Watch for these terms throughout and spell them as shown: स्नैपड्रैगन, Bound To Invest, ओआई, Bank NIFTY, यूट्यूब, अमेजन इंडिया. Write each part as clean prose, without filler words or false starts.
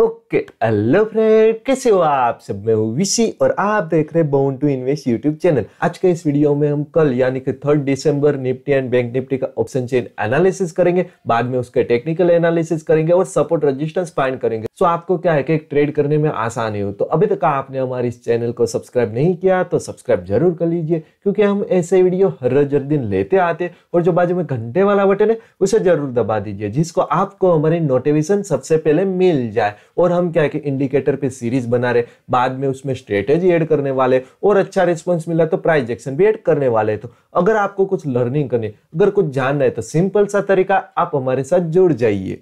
Okay hello friend, कैसे हो आप सब। मैं हूँ विशी और आप देख रहे हैं bound to invest यूट्यूब channel. आज के इस वीडियो में हम कल यानी कि 3 दिसंबर निफ्टी एंड बैंक निफ्टी का ऑप्शन चेन एनालिसिस करेंगे, बाद में उसके टेक्निकल एनालिसिस करेंगे और सपोर्ट रेजिस्टेंस फाइंड करेंगे। सो आपको क्या है कि ट्रेड करने में आसानी हो। तो अभी तक आपने हमारे इस चैनल को सब्सक्राइब नहीं किया तो सब्सक्राइब जरूर कर लीजिए, क्योंकि हम ऐसे वीडियो हर दिन लेते आते। और जो बाजू में घंटे वाला बटन है उसे जरूर दबा दीजिए, जिसको आपको हमारी नोटिफिकेशन सबसे पहले मिल जाए। और हम क्या है कि इंडिकेटर पे सीरीज बना रहे, बाद में उसमें स्ट्रेटेजी ऐड करने वाले और अच्छा रिस्पांस मिला तो प्राइस एक्शन भी ऐड करने वाले। तो अगर आपको कुछ लर्निंग करनी, अगर कुछ जानना है तो सिंपल सा तरीका, आप हमारे साथ जुड़ जाइए।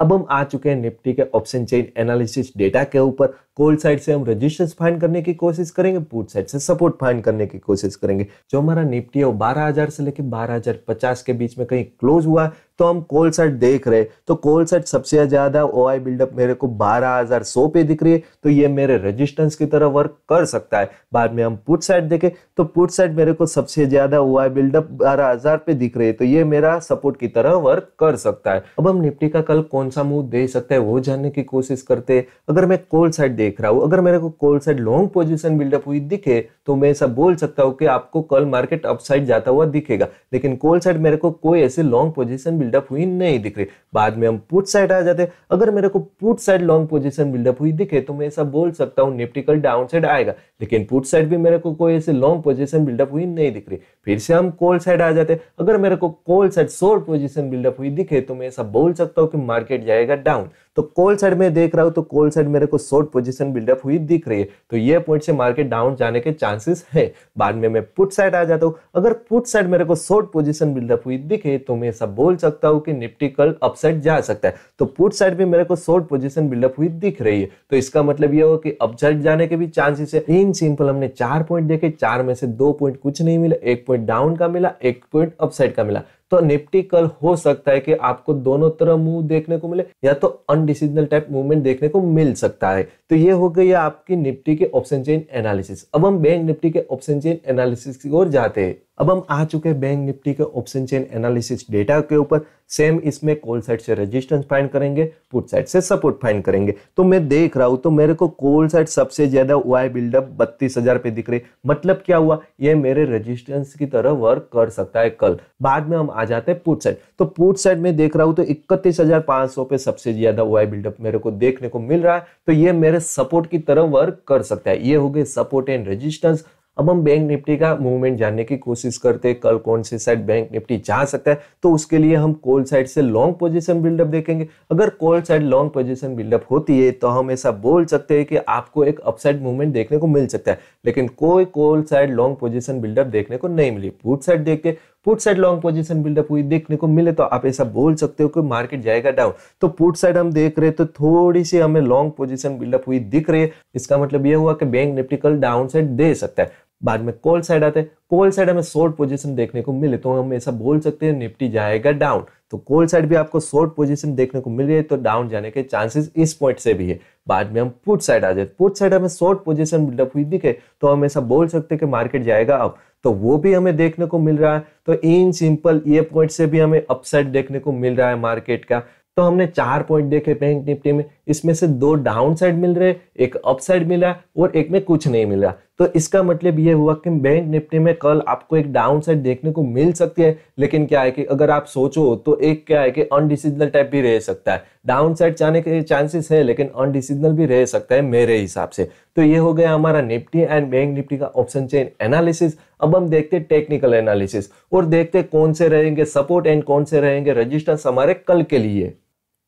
अब हम आ चुके हैं निफ्टी के ऑप्शन चेन एनालिसिस डेटा के ऊपर। कॉल साइड से हम रेजिस्टेंस फाइंड करने की कोशिश करेंगे, पुट साइड से सपोर्ट फाइंड करने की कोशिश करेंगे। जो हमारा निफ्टी है वो 12,000 से लेकर 12,050 के बीच में कहीं क्लोज हुआ है, तो हम कॉल साइड देख रहे हैं। तो कॉल साइड सबसे ज्यादा ओआई बिल्डअप मेरे को 12,100 पे दिख रही है, तो ये मेरे रेजिस्टेंस की तरह वर्क कर सकता है। बाद में हम पुट साइड देखें तो पुट साइड मेरे को सबसे ज्यादा ओआई बिल्डअप 12,000 पे दिख रही है, तो ये मेरा सपोर्ट की तरह वर्क कर सकता है। अब हम निफ्टी का कल कौन सा मूव दे सकता है वो जानने की कोशिश करते हैं। अगर मैं कॉल साइड देख रहा हूं, अगर मेरे को call side long position buildup हुई दिखे तो मैं ऐसा बोल सकता हूं कि आपको कल मार्केट अपसाइड जाता हुआ दिखेगा, लेकिन कॉल साइड मेरे को कोई ऐसे लॉन्ग पोजीशन बिल्डअप हुई नहीं दिख रही। बाद में हम पुट साइड आ जाते। अगर मेरे को put side long position buildup हुई दिखे तो मैं ऐसा बोल सकता हूं निफ्टी कल डाउन साइड आएगा, लेकिन पुट साइड भी मेरे को कोई ऐसे लॉन्ग पोजीशन बिल्डअप हुई नहीं दिख रही। फिर से हम कॉल साइड आ जाते। अगर मेरे को call side short position buildup हुई दिखे तो मैं ऐसा बोल सकता हूं कि मार्केट जाएगा डाउन। तो कॉल साइड में देख रहा हूं तो कॉल साइड मेरे को शॉर्ट पोजीशन बिल्डअप हुई दिख रही है, तो ये पॉइंट से मार्केट डाउन जाने के चांसेस है। बाद में मैं पुट साइड आ जाता हूं। अगर पुट साइड मेरे को शॉर्ट पोजीशन बिल्डअप हुई दिखे तो मैं सब बोल सकता हूं कि निफ्टी कल अपसाइड जा सकता है, तो पुट साइड भी मेरे को शॉर्ट पोजीशन बिल्डअप हुई दिख रही है। तो इसका मतलब यह हो कि अपसाइड जाने के भी चांसेस है। इन सिंपल हमने 4 पॉइंट देखे, 4 में से 2 पॉइंट कुछ नहीं मिला, 1 पॉइंट डाउन का मिला, 1 पॉइंट अपसाइड का मिला। तो निफ्टी कल हो सकता है कि आपको दोनों तरह मूव देखने को मिले, या तो अनडिसीजनल टाइप मूवमेंट देखने को मिल सकता है। तो ये हो गई आपकी निफ्टी के ऑप्शन चेन एनालिसिस। अब हम बैंक निफ्टी के ऑप्शन चेन एनालिसिस की ओर जाते हैं। अब हम आ चुके हैं बैंक निफ्टी के ऑप्शन चेन एनालिसिस डेटा के ऊपर। सेम इसमें कॉल साइड से रेजिस्टेंस फाइंड करेंगे, पुट साइड से सपोर्ट फाइंड करेंगे। तो मैं देख रहा हूं तो मेरे को कॉल साइड सबसे ज्यादा ओआई बिल्डअप 32,000 पे दिख रही, मतलब क्या हुआ, ये मेरे रेजिस्टेंस की तरह वर्क कर सकता है कल। बाद में हम आ जाते हैं पुट साइड। तो पुट साइड में देख रहा हूं तो 31,500 पे सबसे ज्यादा ओआई बिल्डअप मेरे को देखने को मिल रहा है, तो ये मेरे सपोर्ट की तरह वर्क कर सकता है। ये हो गए सपोर्ट एंड रेजिस्टेंस। अब हम बैंक निफ्टी का मूवमेंट जानने की कोशिश करते हैं, कल कौन से साइड बैंक निफ्टी जा सकता है। तो उसके लिए हम कॉल साइड से लॉन्ग पोजीशन बिल्डअप देखेंगे। अगर call side long position buildup होती है तो हम ऐसा बोल सकते हैं कि आपको एक अपसाइड मूवमेंट देखने को मिल सकता है, लेकिन कोई call side long position buildup देखने को नहीं मिली। पुट साइड देखते, put side long position buildup हुई देखने को मिले तो आप ऐसा बोल सकते हो कि मार्केट जाएगा डाउन। तो पुट साइड हम देख रहे तो थोड़ी सी हमें लॉन्ग पोजीशन बिल्डअप हुई दिख रही है, इसका मतलब यह हुआ कि बैंक निफ्टी कल डाउन साइड दे सकता है। बाद में कॉल साइड आते हैं। कॉल साइड हमें शॉर्ट पोजीशन देखने को मिले तो हम ऐसा बोल सकते हैं निफ्टी जाएगा डाउन। तो कॉल साइड भी आपको शॉर्ट पोजीशन देखने को मिल रही है, तो डाउन जाने के चांसेस इस पॉइंट से भी है। बाद में हम पुट साइड आ जाए। पुट साइड हमें शॉर्ट पोजीशन बिल्डअप हुई दिखे तो हम ऐसा बोल सकते हैं कि मार्केट जाएगा अप, तो वो भी हमें देखने को मिल रहा है। तो इन सिंपल ये पॉइंट से भी हमें अपसाइड देखने को मिल रहा है मार्केट का। तो हमने 4 पॉइंट देखे बैंक निफ्टी में, इसमें से 2 डाउन साइड मिल रहे, 1 अपसाइड मिला और 1 में कुछ नहीं मिला। तो इसका मतलब यह हुआ कि बैंक निफ्टी में कल आपको एक डाउन साइड देखने को मिल सकती है, लेकिन क्या है कि अगर आप सोचो तो एक क्या है कि अनडिसीजनल टाइप भी रह सकता है। डाउन साइड जाने के चांसेस है, लेकिन अनडिसीजनल भी रह सकता है मेरे हिसाब से। तो ये हो गया हमारा निफ्टी एंड बैंक निफ्टी का ऑप्शन चेन एनालिसिस। अब हम देखते हैं टेक्निकल एनालिसिस और देखते कौन से रहेंगे सपोर्ट एंड कौन से रहेंगे रेजिस्टेंस हमारे कल के लिए।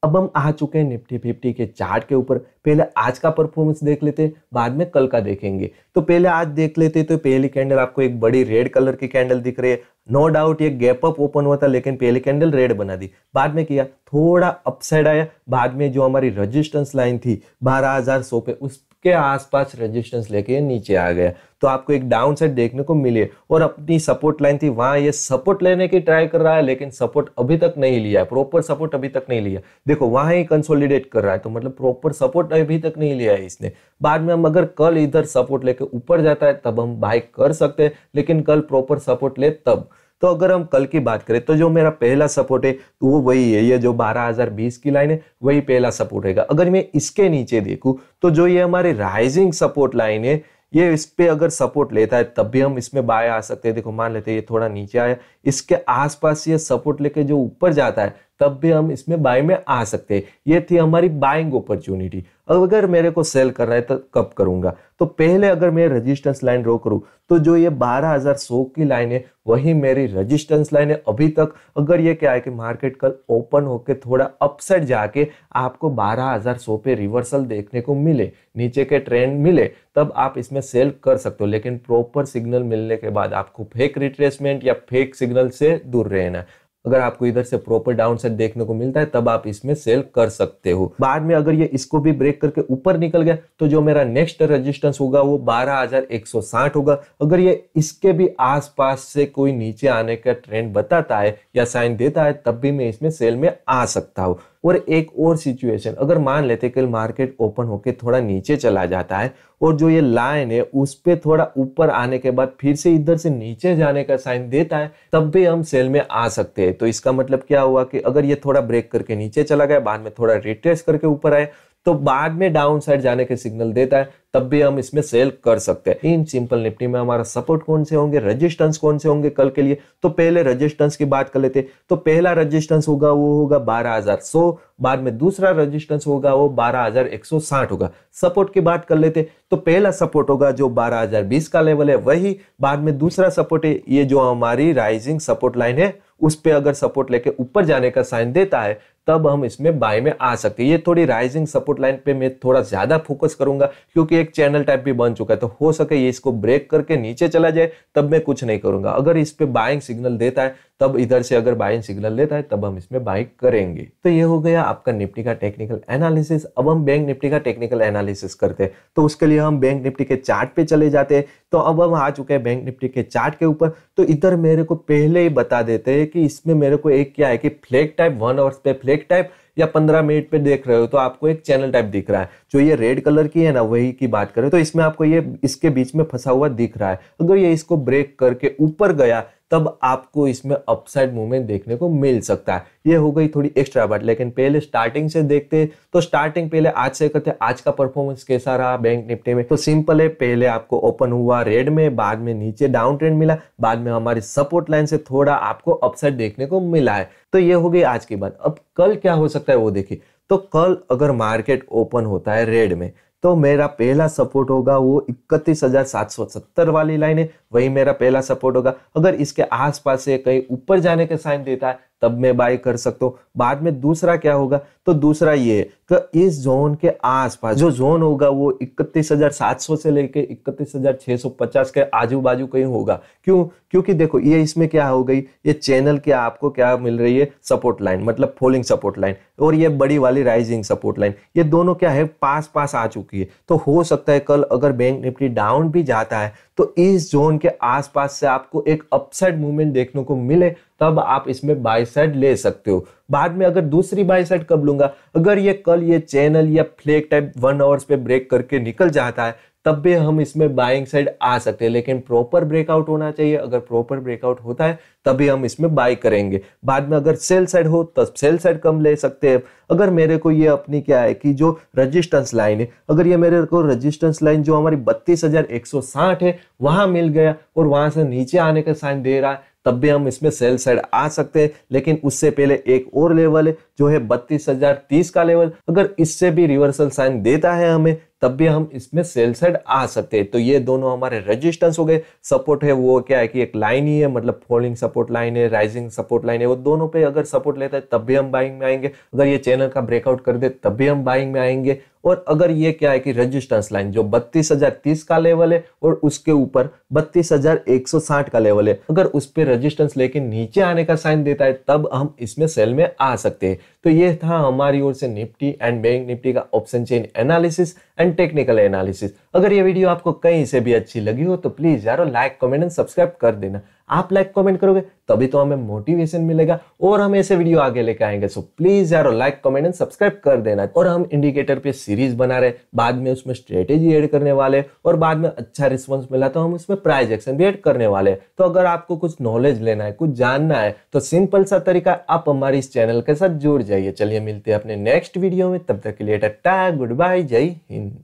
अब हम आ चुके हैं निफ्टी 50 के चार्ट के ऊपर। पहले आज का परफॉर्मेंस देख लेते हैं, बाद में कल का देखेंगे। तो पहले आज देख लेते हैं। तो पहली कैंडल आपको एक बड़ी रेड कलर की कैंडल दिख रही है। नो डाउट ये गैप अप ओपन हुआ था, लेकिन पहली कैंडल रेड बना दी। बाद में किया थोड़ा अपसाइड आया। बाद में जो हमारी रेजिस्टेंस लाइन थी 12,100 पे, उसके आसपास रेजिस्टेंस लेके नीचे आ गया, तो आपको एक डाउन साइड देखने को मिले। और अपनी सपोर्ट लाइन थी वहां ये सपोर्ट लेने की ट्राई कर रहा है, लेकिन सपोर्ट अभी तक नहीं लिया है, प्रॉपर सपोर्ट अभी तक नहीं लिया। देखो वहां ही कंसोलिडेट कर रहा है, तो मतलब प्रॉपर सपोर्ट अभी तक नहीं लिया है इसने। बाद में हम अगर कल इधर सपोर्ट लेके ऊपर जाता है तब हम बाय कर सकते हैं, लेकिन कल प्रॉपर सपोर्ट ले तब। तो अगर हम कल की बात करें तो जो मेरा पहला सपोर्ट है तो वो वही है, ये जो 12,020 की लाइन है वही पहला सपोर्ट रहेगा। अगर मैं इसके नीचे देखूँ तो जो ये हमारे राइजिंग सपोर्ट लाइन है ये इस पे अगर सपोर्ट लेता है तब भी हम इसमें बाय आ सकते हैं। देखो मान लेते हैं ये थोड़ा नीचे आया, इसके आसपास ये सपोर्ट लेके जो ऊपर जाता है तब भी हम इसमें बाय में आ सकते हैं। ये थी हमारी बाइंग अपॉर्चुनिटी। अगर मेरे को सेल करना है तो कब करूंगा, तो पहले अगर मैं रेजिस्टेंस लाइन ड्रॉ करूं तो जो ये 12,100 की लाइन है वही मेरी रेजिस्टेंस लाइन है अभी तक। अगर ये क्या है कि मार्केट कल ओपन होकर थोड़ा अपसाइड जाके आपको 12,100 पे रिवर्सल देखने को मिले, नीचे के ट्रेंड मिले, तब आप इसमें सेल कर सकते हो। लेकिन प्रॉपर सिग्नल मिलने के बाद आपको फेक रिट्रेसमेंट या फेक सिग्नल से दूर रहना है। अगर आपको इधर से प्रॉपर डाउनसाइड देखने को मिलता है तब आप इसमें सेल कर सकते हो। बाद में अगर ये इसको भी ब्रेक करके ऊपर निकल गया तो जो मेरा नेक्स्ट रेजिस्टेंस होगा वो 12,160 होगा। अगर ये इसके भी आसपास से कोई नीचे आने का ट्रेंड बताता है या साइन देता है तब भी मैं इसमें सेल में आ सकता हूँ। और एक और सिचुएशन, अगर मान लेते कल मार्केट ओपन होकर थोड़ा नीचे चला जाता है और जो ये लाइन है उस पर थोड़ा ऊपर आने के बाद फिर से इधर से नीचे जाने का साइन देता है तब भी हम सेल में आ सकते हैं। तो इसका मतलब क्या हुआ कि अगर ये थोड़ा ब्रेक करके नीचे चला गया, बाद में थोड़ा रिट्रेस करके ऊपर आए तो बाद में डाउन साइड जाने के सिग्नल देता है तब भी हम इसमें सेल कर सकते हैं। इन सिंपल निफ्टी में हमारा सपोर्ट कौन से होंगे, रेजिस्टेंस कौन से होंगे कल के लिए, तो पहले रेजिस्टेंस की बात कर लेते। तो पहला रेजिस्टेंस होगा वो होगा 12,100, बाद में दूसरा रेजिस्टेंस होगा वो 12,160 होगा। सपोर्ट की बात कर लेते तो पहला सपोर्ट होगा जो 12,020 का लेवल है वही, बाद में दूसरा सपोर्ट है ये जो हमारी राइजिंग सपोर्ट लाइन है उस पे अगर सपोर्ट लेके ऊपर जाने का साइन देता है तब हम इसमें बाय में आ सकते हैं। ये थोड़ी राइजिंग सपोर्ट लाइन पे मैं थोड़ा ज्यादा फोकस करूंगा क्योंकि एक चैनल टाइप भी बन चुका है, तो हो सके ये इसको ब्रेक करके नीचे चला जाए तब मैं कुछ नहीं करूंगा। अगर इस पे बाइंग सिग्नल देता है तब इधर से अगर बाइंग सिग्नल देता है तब हम इसमें बाय करेंगे। तो ये हो गया आपका निफ्टी का टेक्निकल एनालिसिस। अब हम बैंक निफ्टी का टेक्निकल एनालिसिस करते हैं, तो उसके लिए हम बैंक निफ्टी के चार्ट पे चले जाते हैं। तो अब हम आ चुके हैं बैंक निफ्टी के चार्ट के ऊपर। तो इधर मेरे को पहले ही बता देते हैं कि इसमें मेरे को एक क्या है कि फ्लैग टाइप 1 आवर्स पे फ्लैग टाइप या 15 मिनट पे देख रहे हो तो आपको एक चैनल टाइप दिख रहा है, जो ये रेड कलर की है ना वही की बात करें तो इसमें आपको ये इसके बीच में फंसा हुआ दिख रहा है। अगर ये इसको ब्रेक करके ऊपर गया तब आपको इसमें अपसाइड मूवमेंट देखने को मिल सकता है। ये हो गई थोड़ी एक्स्ट्रा बात, लेकिन पहले स्टार्टिंग से देखते हैं। तो स्टार्टिंग पहले आज से करते हैं, आज का परफॉर्मेंस कैसा रहा बैंक निफ्टी में। तो सिंपल है, पहले आपको ओपन हुआ रेड में, बाद में नीचे डाउन ट्रेंड मिला, बाद में हमारी सपोर्ट लाइन से थोड़ा आपको अपसाइड देखने को मिला है। तो ये हो गई आज की बात। अब कल क्या हो सकता है वो देखिए। तो कल अगर मार्केट ओपन होता है रेड में तो मेरा पहला सपोर्ट होगा वो 31,770 वाली लाइन है, वही मेरा पहला सपोर्ट होगा। अगर इसके आसपास से कहीं ऊपर जाने के साइन देता है तब मैं बाय कर सकता हूँ। बाद में दूसरा क्या होगा, तो दूसरा ये कि इस जोन के आसपास जो जोन होगा वो 31,700 से लेके 31,650 के आजू बाजू कहीं होगा। क्यों? क्योंकि देखो ये इसमें क्या हो गई, ये चैनल के आपको क्या मिल रही है, सपोर्ट लाइन मतलब फॉलिंग सपोर्ट लाइन, और ये बड़ी वाली राइजिंग सपोर्ट लाइन, ये दोनों क्या है पास पास आ चुकी है। तो हो सकता है कल अगर बैंक निफ्टी डाउन भी जाता है तो इस जोन के आसपास से आपको एक अपसाइड मूवमेंट देखने को मिले, तब आप इसमें बाय साइड ले सकते हो। बाद में अगर दूसरी बाय साइड कब लूंगा, अगर ये कल ये चैनल या फ्लैग टाइप 1 आवर्स पे ब्रेक करके निकल जाता है तब भी हम इसमें बाइंग साइड आ सकते हैं, लेकिन प्रॉपर ब्रेकआउट होना चाहिए। अगर प्रॉपर ब्रेकआउट होता है तभी हम इसमें बाय करेंगे। बाद में अगर सेल साइड हो तब सेल साइड कम ले सकते हैं। अगर मेरे को ये अपनी क्या है कि जो रेजिस्टेंस लाइन है, अगर ये मेरे को रेजिस्टेंस लाइन जो हमारी 32,160 है वहां मिल गया और वहां से नीचे आने का साइन दे रहा है तब भी हम इसमें सेल साइड आ सकते हैं। लेकिन उससे पहले एक और लेवल है जो है 32,030 का लेवल, अगर इससे भी रिवर्सल साइन देता है हमें तब भी हम इसमें सेल साइड आ सकते हैं। तो ये दोनों हमारे रेजिस्टेंस हो गए। सपोर्ट है वो क्या है कि एक लाइन ही है, मतलब फॉलिंग सपोर्ट लाइन है, राइजिंग सपोर्ट लाइन है, वो दोनों पे अगर सपोर्ट लेता है तब भी हम बाइंग में आएंगे। अगर ये चैनल का ब्रेकआउट कर दे तब भी हम बाइंग में आएंगे। और अगर ये क्या है कि रेजिस्टेंस लाइन जो 32,030 का लेवल है और उसके ऊपर 32,160 का लेवल है, अगर उस पर रेजिस्टेंस लेके नीचे आने का साइन देता है तब हम इसमें सेल में आ सकते हैं। तो ये था हमारी ओर से निफ्टी एंड बैंक निफ्टी का option chain analysis and technical analysis. अगर ये वीडियो आपको कहीं से भी अच्छी लगी हो तो प्लीज यारो लाइक, कमेंट एंड सब्सक्राइब कर देना। आप लाइक कमेंट करोगे तभी तो हमें मोटिवेशन मिलेगा और हम ऐसे वीडियो आगे लेकर आएंगे। सो प्लीज यार लाइक कमेंट एंड सब्सक्राइब कर देना। और हम इंडिकेटर पे सीरीज बना रहे, बाद में उसमें स्ट्रेटेजी ऐड करने वाले और बाद में अच्छा रिस्पांस मिला तो हम उसमें प्राइस एक्शन भी ऐड करने वाले। तो अगर आपको कुछ नॉलेज लेना है, कुछ जानना है तो सिंपल सा तरीका, आप हमारे इस चैनल के साथ जुड़ जाइए। चलिए मिलते हैं अपने नेक्स्ट वीडियो में, तब तक के लिए टाटा गुड बाय, जय हिंद।